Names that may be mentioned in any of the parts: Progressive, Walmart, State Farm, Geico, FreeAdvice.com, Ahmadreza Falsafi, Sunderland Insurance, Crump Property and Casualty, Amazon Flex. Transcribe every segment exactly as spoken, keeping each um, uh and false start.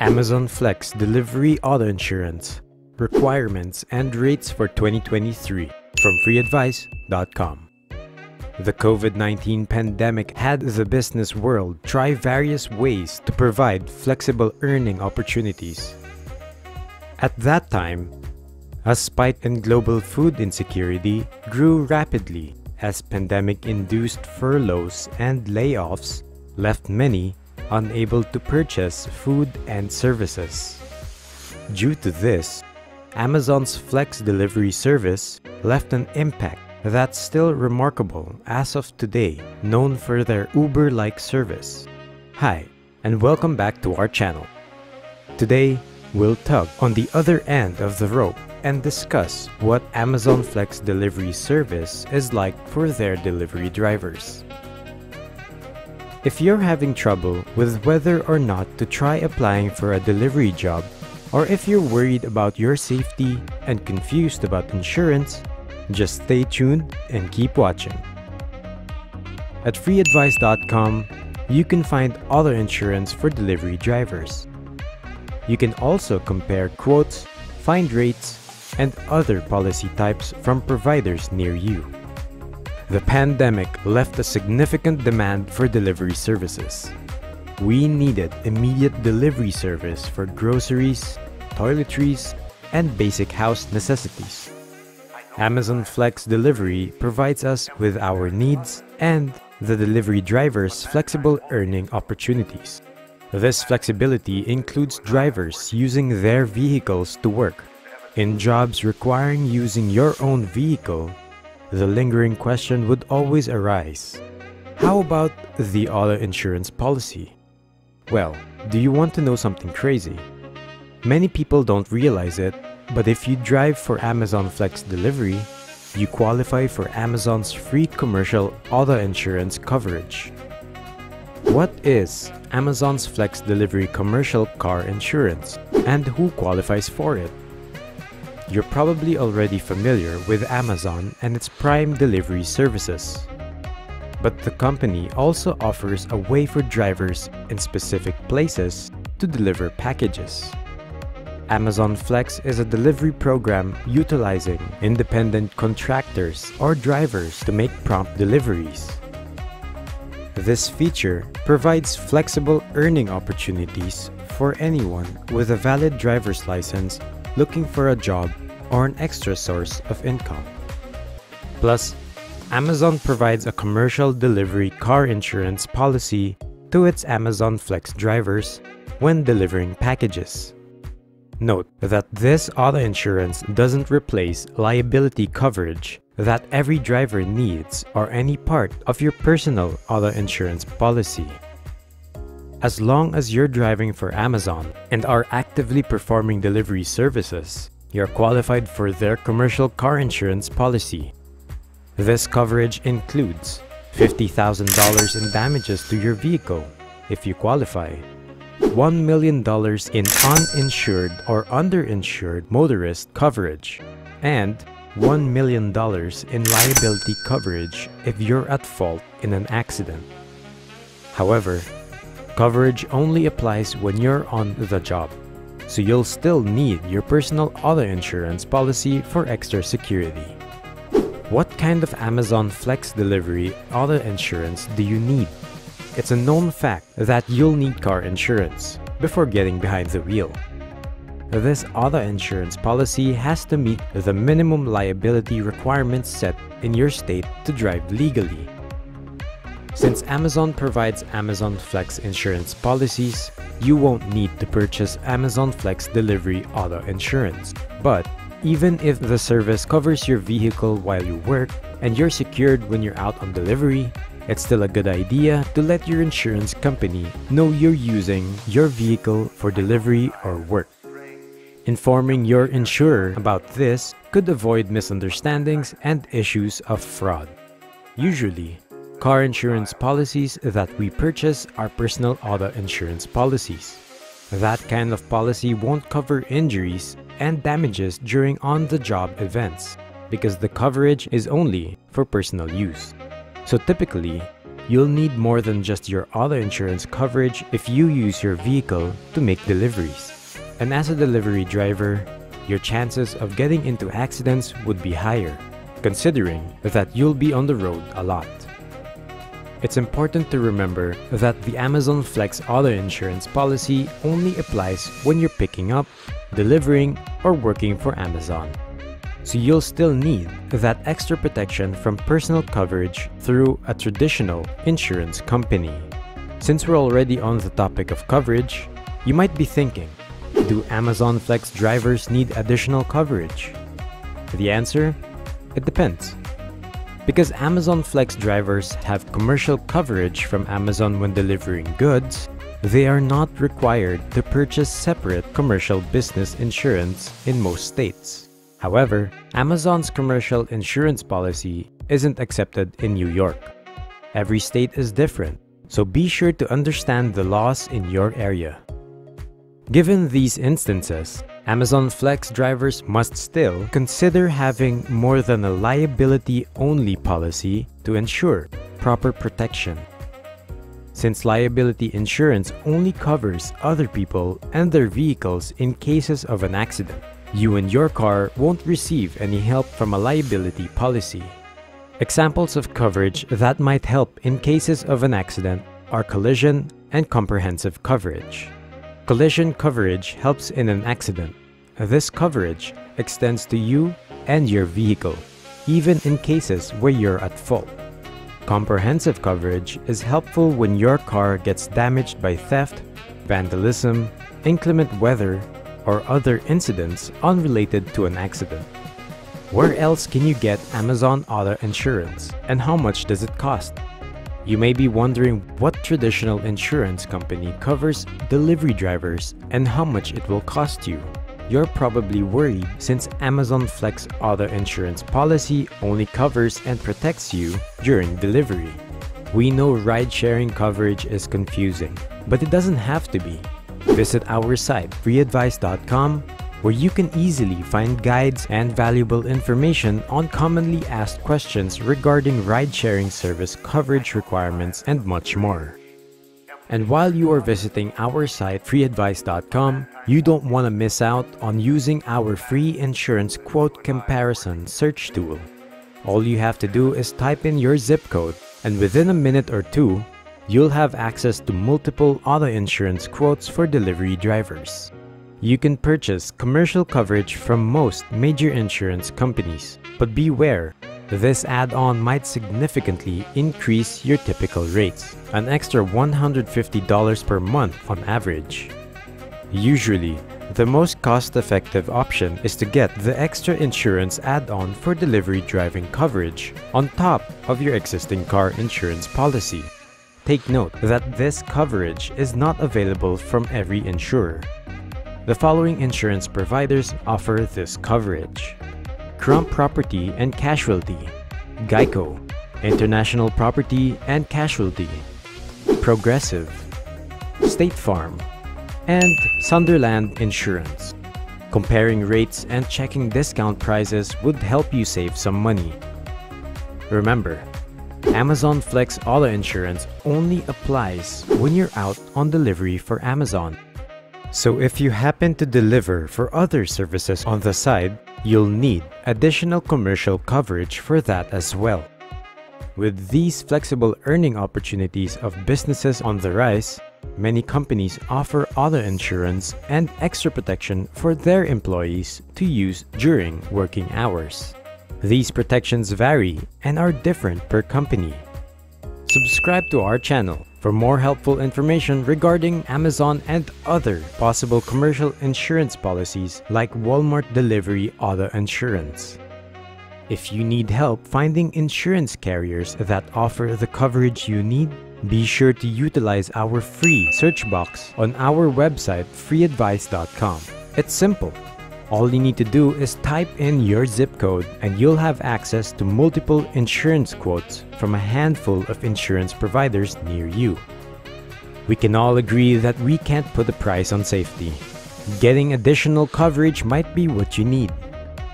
Amazon Flex Delivery Auto Insurance Requirements and Rates for twenty twenty-three from free advice dot com. The COVID nineteen pandemic had the business world try various ways to provide flexible earning opportunities. At that time, a spike in global food insecurity grew rapidly as pandemic-induced furloughs and layoffs left many unable to purchase food and services. Due to this, Amazon's Flex delivery service left an impact that's still remarkable as of today, known for their Uber-like service. Hi, and welcome back to our channel. Today, we'll tug on the other end of the rope and discuss what Amazon Flex delivery service is like for their delivery drivers. If you're having trouble with whether or not to try applying for a delivery job, or if you're worried about your safety and confused about insurance, just stay tuned and keep watching. At free advice dot com, you can find auto insurance for delivery drivers. You can also compare quotes, find rates, and other policy types from providers near you. The pandemic left a significant demand for delivery services. We needed immediate delivery service for groceries, toiletries, and basic house necessities. Amazon Flex Delivery provides us with our needs and the delivery driver's flexible earning opportunities. This flexibility includes drivers using their vehicles to work. In jobs requiring using your own vehicle, the lingering question would always arise. How about the auto insurance policy? Well, do you want to know something crazy? Many people don't realize it, but if you drive for Amazon Flex Delivery, you qualify for Amazon's free commercial auto insurance coverage. What is Amazon's Flex Delivery commercial car insurance, and who qualifies for it? You're probably already familiar with Amazon and its Prime delivery services. But the company also offers a way for drivers in specific places to deliver packages. Amazon Flex is a delivery program utilizing independent contractors or drivers to make prompt deliveries. This feature provides flexible earning opportunities for anyone with a valid driver's license looking for a job or an extra source of income. Plus, Amazon provides a commercial delivery car insurance policy to its Amazon Flex drivers when delivering packages. Note that this auto insurance doesn't replace liability coverage that every driver needs or any part of your personal auto insurance policy. As long as you're driving for Amazon and are actively performing delivery services, you're qualified for their commercial car insurance policy. This coverage includes fifty thousand dollars in damages to your vehicle, if you qualify, one million dollars in uninsured or underinsured motorist coverage, and one million dollars in liability coverage if you're at fault in an accident. However, coverage only applies when you're on the job, so you'll still need your personal auto insurance policy for extra security. What kind of Amazon Flex Delivery auto insurance do you need? It's a known fact that you'll need car insurance before getting behind the wheel. This auto insurance policy has to meet the minimum liability requirements set in your state to drive legally. Since Amazon provides Amazon Flex insurance policies, you won't need to purchase Amazon Flex Delivery auto insurance. But even if the service covers your vehicle while you work and you're secured when you're out on delivery, it's still a good idea to let your insurance company know you're using your vehicle for delivery or work. Informing your insurer about this could avoid misunderstandings and issues of fraud. Usually, car insurance policies that we purchase are personal auto insurance policies. That kind of policy won't cover injuries and damages during on-the-job events because the coverage is only for personal use. So typically, You'll need more than just your auto insurance coverage if you use your vehicle to make deliveries. And as a delivery driver, your chances of getting into accidents would be higher, considering that you'll be on the road a lot. It's important to remember that the Amazon Flex auto insurance policy only applies when you're picking up, delivering, or working for Amazon. So you'll still need that extra protection from personal coverage through a traditional insurance company. Since we're already on the topic of coverage, you might be thinking, do Amazon Flex drivers need additional coverage? The answer? It depends. Because Amazon Flex drivers have commercial coverage from Amazon when delivering goods, they are not required to purchase separate commercial business insurance in most states. However, Amazon's commercial insurance policy isn't accepted in New York. Every state is different, so be sure to understand the laws in your area. Given these instances, Amazon Flex drivers must still consider having more than a liability-only policy to ensure proper protection. Since liability insurance only covers other people and their vehicles in cases of an accident, you and your car won't receive any help from a liability policy. Examples of coverage that might help in cases of an accident are collision and comprehensive coverage. Collision coverage helps in an accident. This coverage extends to you and your vehicle, even in cases where you're at fault. Comprehensive coverage is helpful when your car gets damaged by theft, vandalism, inclement weather, or other incidents unrelated to an accident. Where else can you get Amazon auto insurance, and how much does it cost? You may be wondering what traditional insurance company covers delivery drivers and how much it will cost you. You're probably worried since Amazon Flex auto insurance policy only covers and protects you during delivery. We know ride-sharing coverage is confusing, but it doesn't have to be. Visit our site, free advice dot com, where you can easily find guides and valuable information on commonly asked questions regarding ride-sharing service coverage requirements and much more. And while you are visiting our site, free advice dot com, you don't want to miss out on using our free insurance quote comparison search tool. All you have to do is type in your zip code, and within a minute or two, you'll have access to multiple auto insurance quotes for delivery drivers. You can purchase commercial coverage from most major insurance companies, but beware, this add-on might significantly increase your typical rates, an extra one hundred fifty dollars per month on average. Usually, the most cost-effective option is to get the extra insurance add-on for delivery driving coverage on top of your existing car insurance policy. Take note that this coverage is not available from every insurer. The following insurance providers offer this coverage: Crump Property and Casualty, Geico, International Property and Casualty, Progressive, State Farm, and Sunderland Insurance. Comparing rates and checking discount prices would help you save some money. Remember, Amazon Flex auto insurance only applies when you're out on delivery for Amazon. So if you happen to deliver for other services on the side, you'll need additional commercial coverage for that as well. With these flexible earning opportunities of businesses on the rise, many companies offer auto insurance and extra protection for their employees to use during working hours. These protections vary and are different per company. Subscribe to our channel for more helpful information regarding Amazon and other possible commercial insurance policies like Walmart delivery auto insurance. If you need help finding insurance carriers that offer the coverage you need, be sure to utilize our free search box on our website, free advice dot com. It's simple. All you need to do is type in your zip code and you'll have access to multiple insurance quotes from a handful of insurance providers near you. We can all agree that we can't put a price on safety. Getting additional coverage might be what you need.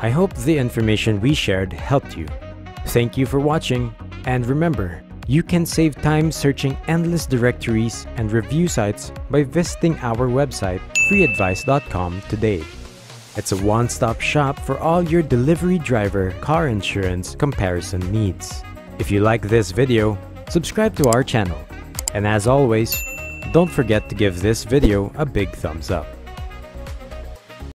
I hope the information we shared helped you. Thank you for watching, and remember, You can save time searching endless directories and review sites by visiting our website, free advice dot com, today. It's a one-stop shop for all your delivery driver car insurance comparison needs. If you like this video, subscribe to our channel. And as always, don't forget to give this video a big thumbs up.